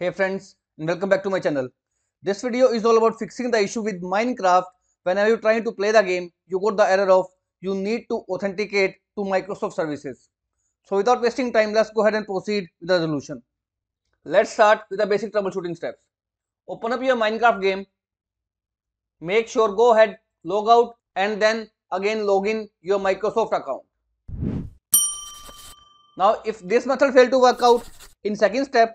Hey friends, and welcome back to my channel. This video is all about fixing the issue with Minecraft. Whenever you're trying to play the game, you got the error of you need to authenticate to Microsoft services. So without wasting time, let's go ahead and proceed with the resolution. Let's start with the basic troubleshooting steps. Open up your Minecraft game. Make sure go ahead, log out, and then again log in your Microsoft account. Now if this method failed to work out, in second step,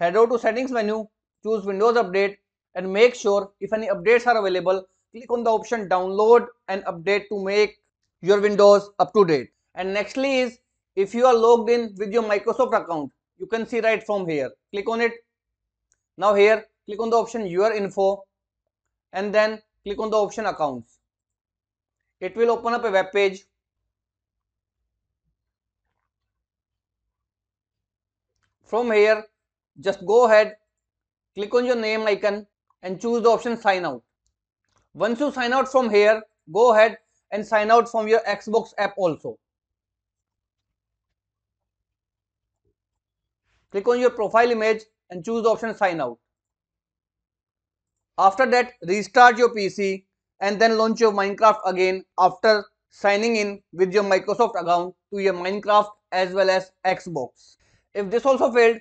head over to settings menu, choose Windows update, and make sure if any updates are available, click on the option download and update to make your Windows up to date. And nextly is, if you are logged in with your Microsoft account, you can see right from here, click on it. Now here, click on the option your info and then click on the option accounts. It will open up a web page. From here, just go ahead, click on your name icon and choose the option sign out. Once you sign out from here, go ahead and sign out from your Xbox app also. Click on your profile image and choose the option sign out. After that, restart your PC and then launch your Minecraft again after signing in with your Microsoft account to your Minecraft as well as Xbox. If this also failed,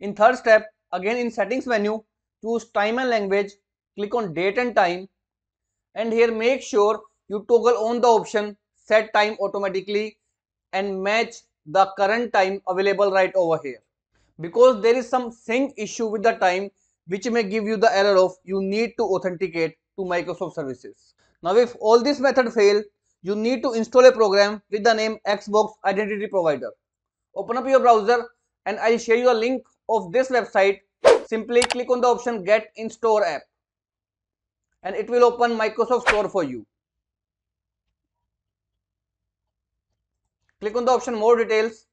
in third step, again in settings menu, choose time and language, click on date and time, and here make sure you toggle on the option set time automatically and match the current time available right over here, because there is some sync issue with the time which may give you the error of you need to authenticate to Microsoft services. Now if all this method fail, you need to install a program with the name Xbox Identity Provider. Open up your browser and I'll share you a link of this website. Simply click on the option get in store app and it will open Microsoft Store for you. Click on the option more details,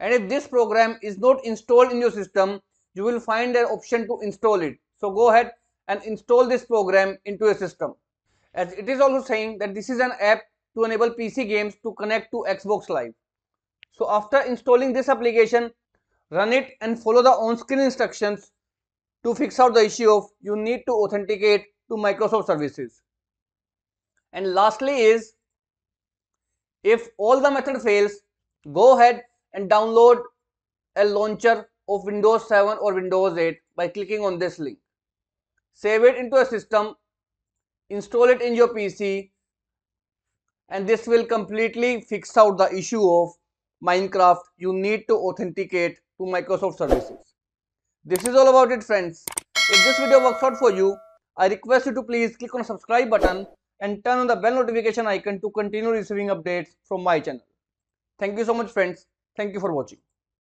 and if this program is not installed in your system, you will find an option to install it. So go ahead and install this program into your system, as it is also saying that this is an app to enable PC games to connect to Xbox Live. So after installing this application, run it and follow the on-screen instructions to fix out the issue of you need to authenticate to Microsoft services. And lastly is, if all the method fails, go ahead and download a launcher of Windows 7 or Windows 8 by clicking on this link. Save it into a system, install it in your PC, and this will completely fix out the issue of Minecraft, you need to authenticate to Microsoft services. This is all about it, friends. If this video works out for you, I request you to please click on the subscribe button and turn on the bell notification icon to continue receiving updates from my channel. Thank you so much, friends. Thank you for watching.